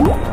Whoop!